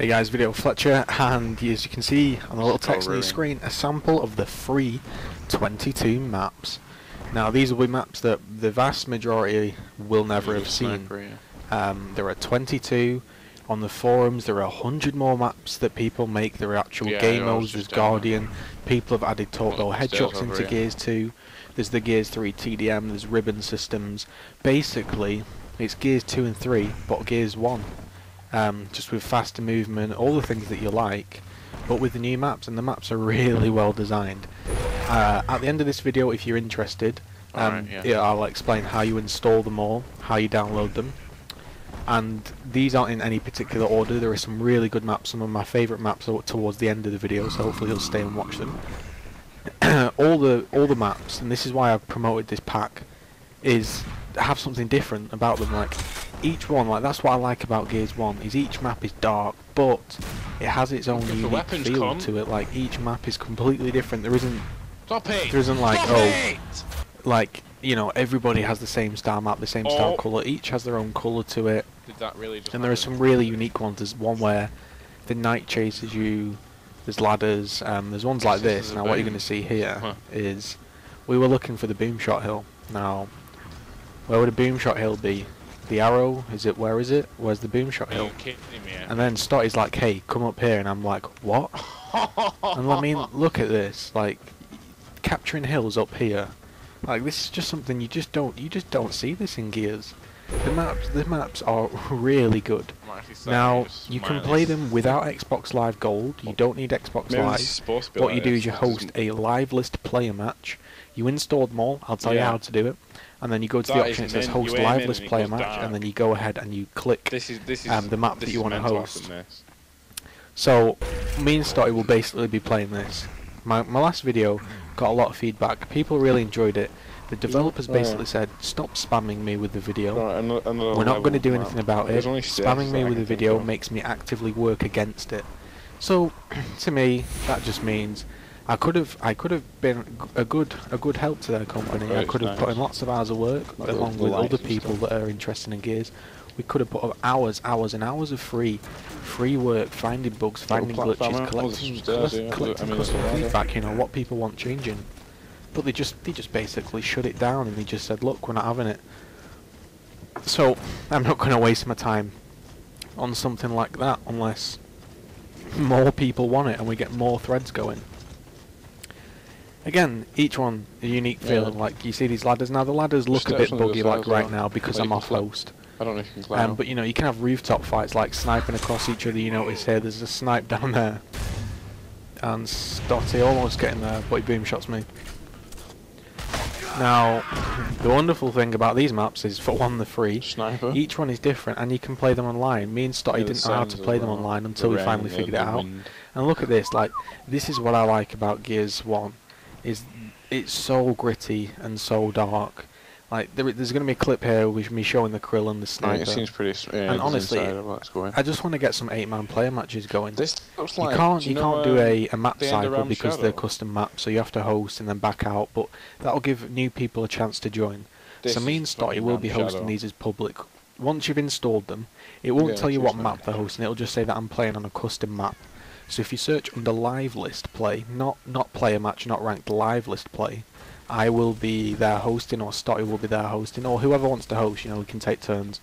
Hey guys, Video Fletcher, and as you can see on the little text on your screen, a sample of the free 22 maps. Now these will be maps that the vast majority will never have seen. There are 22 on the forums. There are 100 more maps that people make. There are actual game modes. There's Guardian. People have added torpedo headshots into Gears 2. There's the Gears 3 TDM. There's ribbon systems. Basically, it's Gears 2 and 3, but Gears 1. Just with faster movement, all the things that you like, but with the new maps, and the maps are really well designed. At the end of this video, if you're interested, I'll explain how you install them all, how you download them. And these aren't in any particular order. There are some really good maps. Some of my favourite maps are towards the end of the video, so hopefully you'll stay and watch them. all the maps, and this is why I've promoted this pack, is have something different about them. Like each one, like that's what I like about Gears 1, is each map is dark, but it has its own unique feel to it. Like each map is completely different. There isn't, like you know, everybody has the same style map, the same style colour. Each has their own colour to it. Did that really just and there are some really unique ones. There's one where the night chases you. There's ladders. There's ones like this. Now what you're going to see here is we were looking for the Boomshot Hill. Now where would a Boomshot Hill be? The arrow? Is it? Where is it? Where's the Boomshot Hill? And then Stotty's like, hey, come up here, and I'm like, what? And I mean, look at this. Like capturing hills up here. Like this is just something you just don't see this in Gears. The maps are really good. Now you can play them without Xbox Live Gold. You don't need Xbox Live. What you do is you host a Live List player match. You install them all. I'll tell you how to do it. And then you go to the option that says host Live List player match, and then you go ahead and you click the map that you want to host. So me and Stotty will basically be playing this. My last video got a lot of feedback. People really enjoyed it. The developers basically said, stop spamming me with the video. We're not going to do anything about it. Spamming me with the video makes me actively work against it. So to me, that just means I could have been a good help to their company. I could have put in lots of hours of work, along with other people that are interested in Gears. We could have put up hours and hours of free work, finding bugs, finding glitches, collecting customer feedback. You know what people want changing, but they just basically shut it down, and they just said, look, we're not having it. So I'm not going to waste my time on something like that unless more people want it and we get more threads going. Again, each one a unique feeling. Like you see these ladders now. The ladders look a bit buggy, like right now, because I'm off host. I don't know if you can climb. But you know, you can have rooftop fights, like sniping across each other. You notice here, there's a snipe down there, and Stotty almost getting there, but he boom shots me. Now, the wonderful thing about these maps is, for one, they're free. Sniper. Each one is different, and you can play them online. Me and Stotty didn't know how to play them online until we finally figured it out. And look at this. Like, this is what I like about Gears 1. Is it's so gritty and so dark. Like there's going to be a clip here with me showing the Krill and the sniper. Yeah, it seems pretty. Yeah, and honestly, I just want to get some 8-man player matches going. This looks like you can't do a map cycle because they're custom maps, so you have to host and then back out. But that'll give new people a chance to join. This so me and Stotty will be hosting these as public. Once you've installed them, it won't tell you what map they're hosting. It'll just say that I'm playing on a custom map. So if you search under Live List Play, not player match, not ranked, Live List Play, I will be there hosting, or Stotty will be there hosting, or whoever wants to host. You know, we can take turns.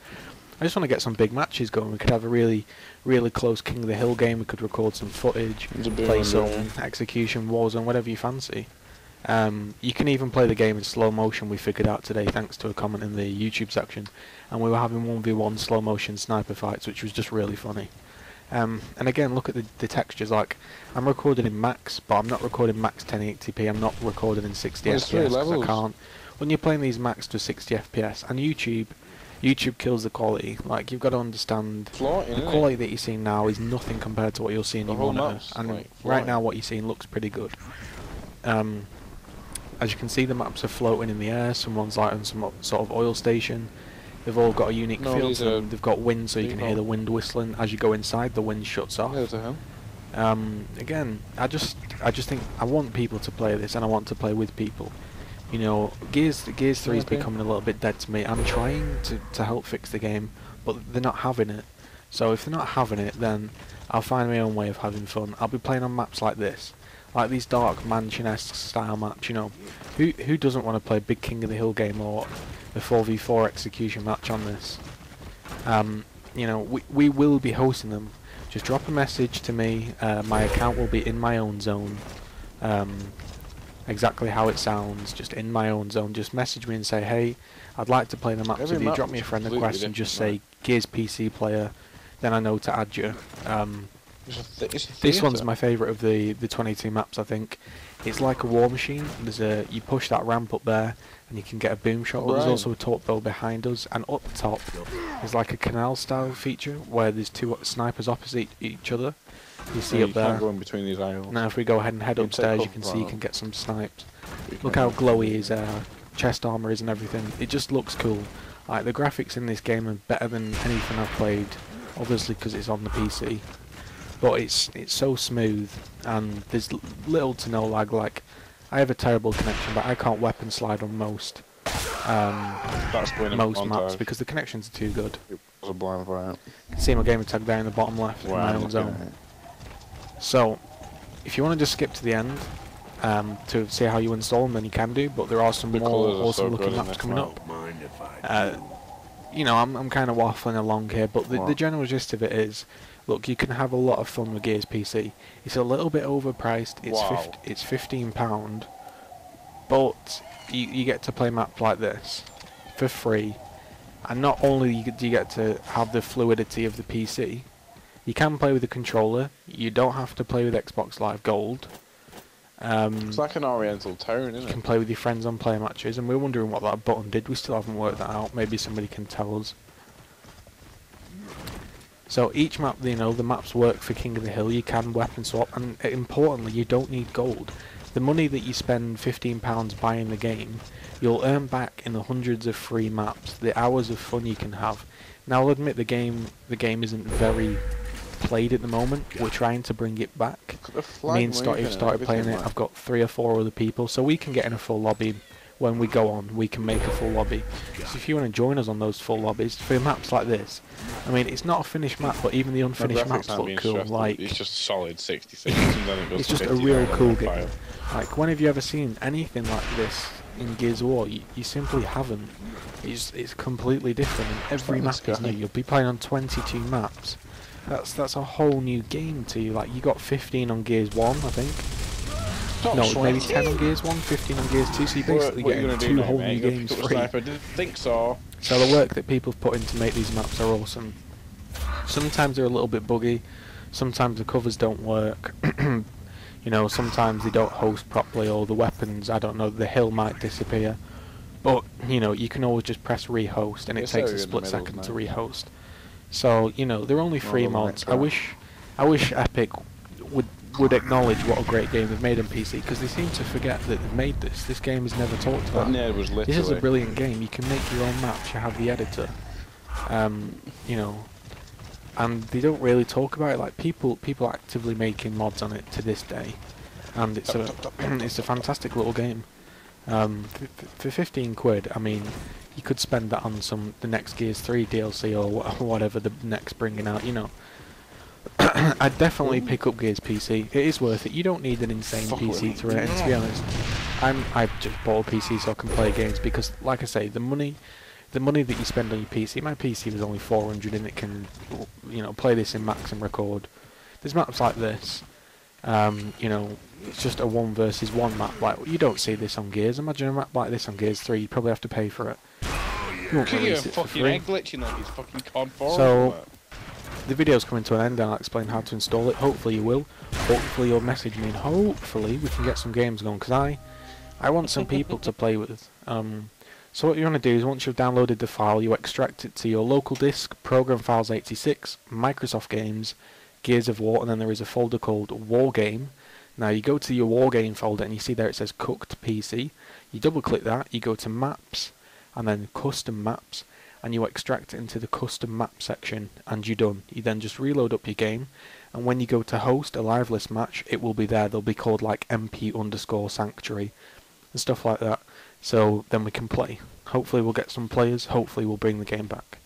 I just want to get some big matches going. We could have a really, really close King of the Hill game. We could record some footage, play some Execution Wars, and whatever you fancy. You can even play the game in slow motion. We figured out today, thanks to a comment in the YouTube section, and we were having 1v1 slow motion sniper fights, which was just really funny. And again, look at the textures. Like, I'm recorded in max, but I'm not recording max 1080p. I'm not recorded in 60 FPS. I can't. When you're playing these maxed to 60 FPS, and YouTube kills the quality. Like, you've got to understand the quality that you're seeing now is nothing compared to what you'll see in your monitor. And right now, what you're seeing looks pretty good. As you can see, the maps are floating in the air. Someone's like on some sort of oil station. They've all got a unique feel to them. They've got wind, so you can hear the wind whistling. As you go inside, the wind shuts off. Again, I just think I want people to play this, and I want to play with people. You know, Gears 3 is becoming a little bit dead to me. I'm trying to help fix the game, but they're not having it. So if they're not having it, then I'll find my own way of having fun. I'll be playing on maps like this, like these dark mansion-esque style maps. You know, who doesn't want to play a big King of the Hill game or a 4v4 execution match on this? You know, we will be hosting them. Just drop a message to me. My account will be in my own zone. Exactly how it sounds, just in my own zone. Just message me and say, hey, I'd like to play the maps with you. Drop me a friend request and just say, Gears PC player. Then I know to add you. This one's my favourite of the 22 maps, I think. It's like a war machine. There's a you push that ramp up there, and you can get a boom shot. Right. There's also a torp build behind us, and up top is like a canal-style feature where there's two snipers opposite each other. You see up there. You can't go in between these aisles. Now, if we go ahead and head upstairs, you can see you can get some sniped. Look how glowy his chest armour is and everything. It just looks cool. Like the graphics in this game are better than anything I've played. Obviously, because it's on the PC, but it's so smooth and there's little to no lag. Like I have a terrible connection, but I can't weapon slide on most maps because the connections are too good. It was a blind fire. See my gamer tag there in the bottom left in my own zone. So, if you want to just skip to the end to see how you install them, then you can do. But there are some more awesome looking maps coming up. You know, I'm kind of waffling along here, but the general gist of it is, look, you can have a lot of fun with Gears PC. It's a little bit overpriced. It's it's £15, but you get to play maps like this for free, and not only do you get to have the fluidity of the PC, you can play with the controller. You don't have to play with Xbox Live Gold. It's like an oriental tone, isn't it? You can play with your friends on player matches, and we're wondering what that button did. We still haven't worked that out. Maybe somebody can tell us. So each map, you know, the maps work for King of the Hill. You can weapon swap, and importantly, you don't need gold. The money that you spend, £15 buying the game, you'll earn back in the hundreds of free maps, the hours of fun you can have. Now, I'll admit the game isn't very played at the moment. We're trying to bring it back. Me and Stotty have started playing it. I've got 3 or 4 other people, so we can get in a full lobby. When we go on, we can make a full lobby. So if you want to join us on those full lobbies for maps like this, I mean, it's not a finished map, but even the unfinished maps look cool. Like it's just solid 66. It's just a real cool game. Like, when have you ever seen anything like this in Gears of War? You simply haven't. It's completely different. And every map is new. You'll be playing on 22 maps. That's a whole new game to you. Like, you got 15 on Gears 1, I think. No, maybe 10 on Gears 1, 15 on Gears 2, so you're basically getting two whole new games free. I didn't think so. So the work that people have put in to make these maps are awesome. Sometimes they're a little bit buggy, sometimes the covers don't work, you know, sometimes they don't host properly, or the weapons, I don't know, the hill might disappear. But, you know, you can always just press rehost, and it takes a split second to rehost. So, you know, they're only free mods. I wish Epic would acknowledge what a great game they've made on PC, because they seem to forget that they've made this. This game is never talked about. Yeah, it was literally. This is a brilliant game. You can make your own maps. You have the editor, you know, and they don't really talk about it. Like, people actively making mods on it to this day, and it's it's a fantastic little game. For 15 quid, I mean, you could spend that on the next Gears 3 DLC or whatever the next bringing out, you know. I'd definitely pick up Gears PC. It is worth it. You don't need an insane PC to run it. And to be honest, I've just bought a PC so I can play games because, like I say, the money that you spend on your PC. My PC was only 400, and it can, you know, play this in max and record. There's maps like this. You know, it's just a 1v1 map. Like, you don't see this on Gears. Imagine a map like this on Gears 3. You probably have to pay for it. You won't release it for free. So, the video's coming to an end, and I'll explain how to install it. Hopefully you will. Hopefully you'll message me, and hopefully we can get some games going, because I want some people to play with. So what you want to do is, once you've downloaded the file, you extract it to your local disk, Program Files 86, Microsoft Games, Gears of War, and then there is a folder called War Game. Now, you go to your War Game folder, and you see there it says CookedPC. You double click that, you go to Maps, and then Custom Maps, and you extract it into the Custom Map section, and you're done. You then just reload up your game, and when you go to host a live list match, it will be there. They'll be called like MP_Sanctuary and stuff like that. So then we can play. Hopefully we'll get some players. Hopefully we'll bring the game back.